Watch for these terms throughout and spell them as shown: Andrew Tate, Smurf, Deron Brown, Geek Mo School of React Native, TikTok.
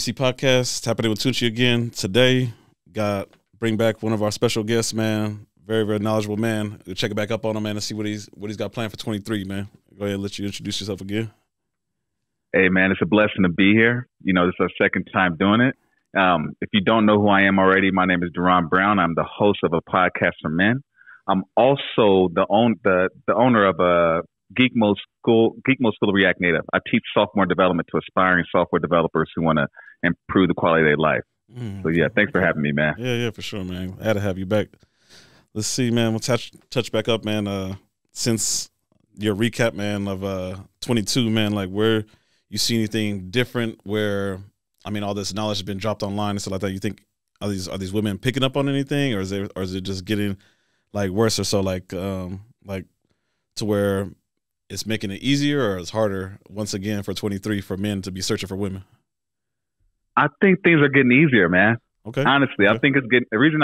Podcast tapping in with Tucci again today. Got bring back one of our special guests, man. Very knowledgeable man. We'll check it back up on him, man, and see what he's got planned for 23, man. Go ahead and let you introduce yourself again. Hey, man, it's a blessing to be here. You know, this is our second time doing it. If you don't know who I am already, my name is Deron Brown. I'm the host of a podcast for men. I'm also the owner of a Geek Mo School of React Native. I teach software development to aspiring software developers who want to improve the quality of their life. So yeah, thanks for having me, man. Yeah, for sure, man. I had to have you back. Let's see, man. We'll touch back up, man. Since your recap, man, of 22, man, like where you see anything different? Where, I mean, all this knowledge has been dropped online and stuff like that. You think are these women picking up on anything, or is it just getting like worse, or so like to where it's making it easier, or it's harder once again for 23 for men to be searching for women? I think things are getting easier, man. Okay. Honestly, okay. I think it's getting the reason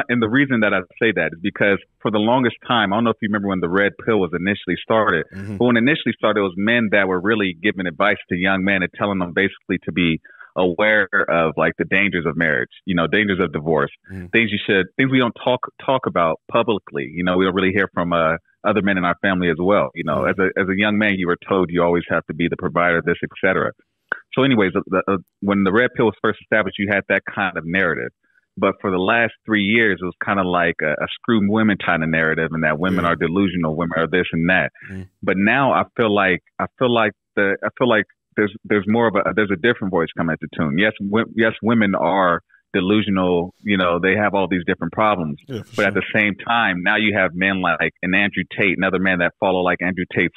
that I say that is because for the longest time, I don't know if you remember when the red pill was initially started, but when it initially started, it was men that were really giving advice to young men and telling them basically to be aware of like the dangers of marriage, you know, dangers of divorce, things we don't talk about publicly. You know, we don't really hear from other men in our family as well. You know, as a young man, you were told you always have to be the provider, this, et cetera. So anyways, when the red pill was first established, you had that kind of narrative. But for the last 3 years, it was kind of like a screw women kind of narrative, and that women are delusional, women are this and that. But now I feel like there's more of a different voice coming into tune. Yes, women are delusional, you know, they have all these different problems, but at the same time, now you have men like an Andrew Tate, another man that follow like Andrew Tate's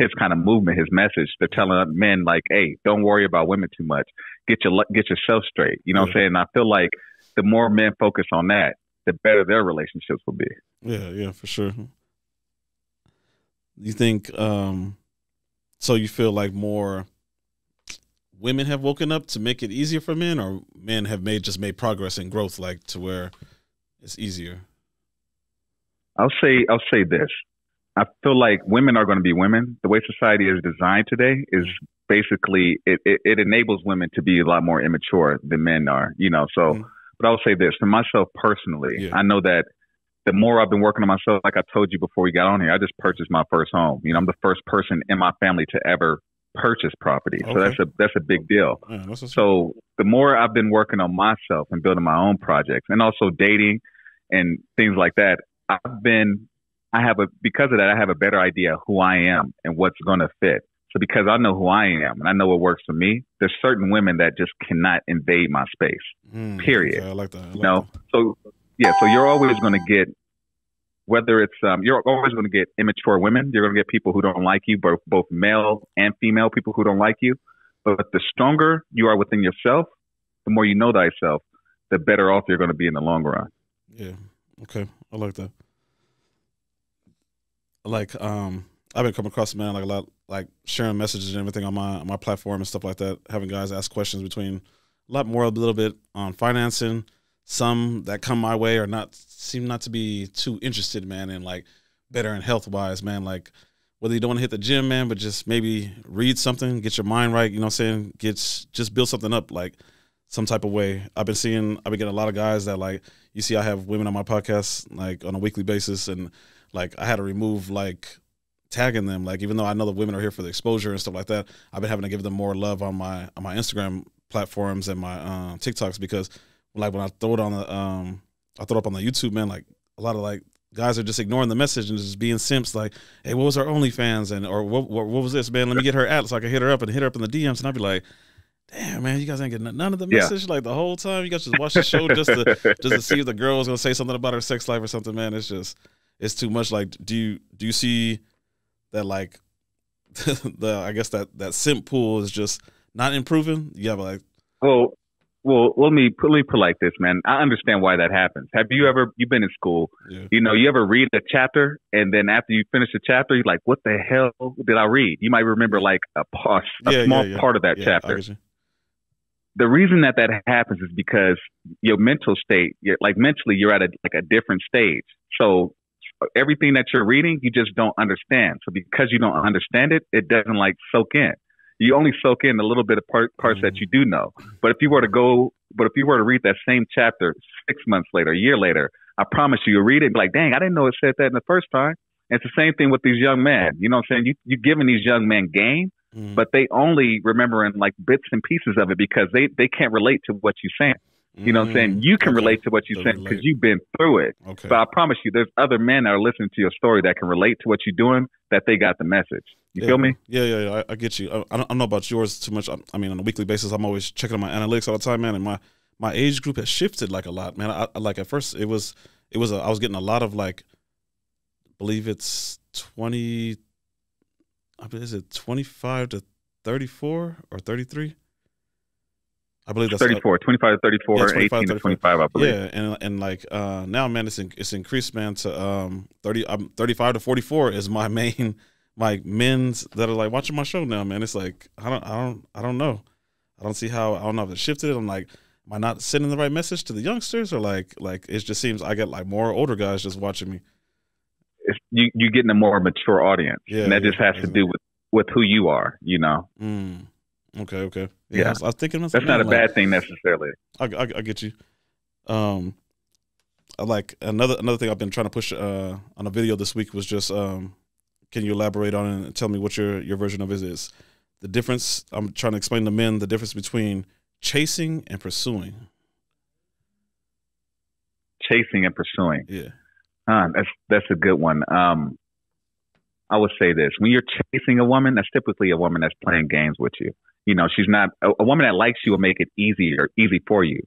his kind of movement, his message. They're telling men like, hey, don't worry about women too much, get yourself straight, you know what I'm saying? I feel like the more men focus on that, the better their relationships will be. Yeah, for sure. You think so you feel like more women have woken up to make it easier for men, or men have just made progress and growth, like to where it's easier? I'll say this. I feel like women are going to be women. The way society is designed today is basically it enables women to be a lot more immature than men are, you know? So, but I'll say this for myself personally, I know that the more I've been working on myself, like I told you before we got on here, I just purchased my first home. You know, I'm the first person in my family to ever purchase property. So that's a big deal. So the more I've been working on myself and building my own projects and also dating and things like that, because of that I have a better idea of who I am and what's going to fit. So because I know who I am and I know what works for me, there's certain women that just cannot invade my space. Period. Okay, I like that. So you're always going to get, whether it's you're always going to get immature women, you're going to get people who don't like you, both male and female people who don't like you. But the stronger you are within yourself, the more you know thyself, the better off you're going to be in the long run. Yeah. Okay. I like that. Like, I've been coming across, man, like a lot, like sharing messages and everything on my platform and stuff like that. Having guys ask questions between a little bit on financing. Some that come my way seem not to be too interested, man, in like bettering health wise, man. Like whether you don't want to hit the gym, man, but just maybe read something, get your mind right, you know what I'm saying? Just build something up, like some type of way. I've been getting a lot of guys that, like, you see I have women on my podcast like on a weekly basis, and like I had to remove like tagging them. Like even though I know the women are here for the exposure and stuff like that, I've been having to give them more love on my Instagram platforms and my TikToks, because like when I throw it on the, I throw it up on the YouTube, man, like a lot of like guys are just ignoring the message and just being simps. Like, hey, what was her OnlyFans? And, or what was this, man? Let me get her ad so I can hit her up in the DMs. And I'd be like, damn, man, you guys ain't getting none of the message. Like the whole time you guys just watch the show just to see if the girl is going to say something about her sex life or something, man. It's just, it's too much. Like, do you see that? Like I guess that simp pool is just not improving. Yeah. But like, Well, let me put like this, man. I understand why that happens. Have you ever, you've been in school, you know, you ever read a chapter, and then after you finish the chapter, you're like, what the hell did I read? You might remember like a small part of that chapter. The reason that happens is because your mental state, mentally, you're at a different stage. So everything that you're reading, you just don't understand. So because you don't understand it, it doesn't like soak in. you only soak in a little bit of parts that you do know. But if you were to read that same chapter 6 months later, a year later, I promise you, you'll read it and be like, dang, I didn't know it said that in the first time. And it's the same thing with these young men. You know what I'm saying? You're giving these young men game, but they only remembering like bits and pieces of it because they can't relate to what you're saying. You know what I'm saying? You can relate to what you're saying because you've been through it. Okay. But I promise you, there's other men that are listening to your story that can relate to what you're doing, that they got the message. You feel me? Yeah. I get you. I don't know about yours too much. I mean, on a weekly basis, I'm always checking on my analytics all the time, man. And my age group has shifted like a lot, man. I like at first I was getting a lot of like, I believe it's 25 to 34 or 33? I believe that's 34, 25 to 34, yeah, 25 18 to 25, I believe. Yeah, and like now, man, it's increased, man, to 35 to 44 is my main, like, men's that are like watching my show now, man. It's like I don't know, I don't know if it shifted. I'm like, am I not sending the right message to the youngsters, or like it just seems I get like more older guys just watching me. You're getting a more mature audience, and that just has to do with who you are, you know. Okay. Yeah, yeah. I was thinking that's not a bad thing necessarily. I get you. Like another thing I've been trying to push on a video this week was just can you elaborate on it and tell me what your version of it is? The difference I'm trying to explain to men, the difference between chasing and pursuing. Chasing and pursuing. Yeah, that's a good one. I would say this: when you're chasing a woman, that's typically a woman that's playing games with you. You know, she's not a woman that likes you will make it easy for you.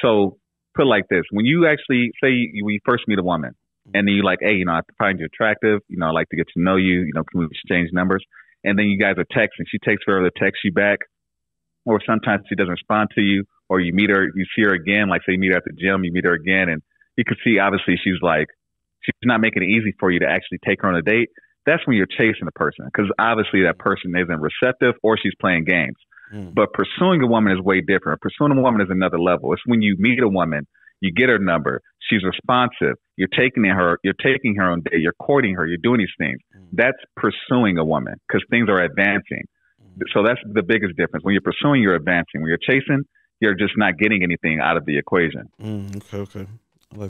So put it like this: when you actually say when you first meet a woman, and then you're like, hey, you know, I find you attractive. You know, I like to get to know you. You know, can we exchange numbers? And then you guys are texting. She takes forever to text you back, or sometimes she doesn't respond to you, or you meet her, you see her again. Like say you meet her at the gym, you meet her again, and you can see obviously she's not making it easy for you to actually take her on a date. That's when you're chasing a person, because obviously that person isn't receptive or she's playing games. But pursuing a woman is way different. Pursuing a woman is another level. It's when you meet a woman, you get her number, she's responsive, you're taking her on date, you're courting her, you're doing these things. That's pursuing a woman because things are advancing. So that's the biggest difference. When you're pursuing, you're advancing. When you're chasing, you're just not getting anything out of the equation. Okay.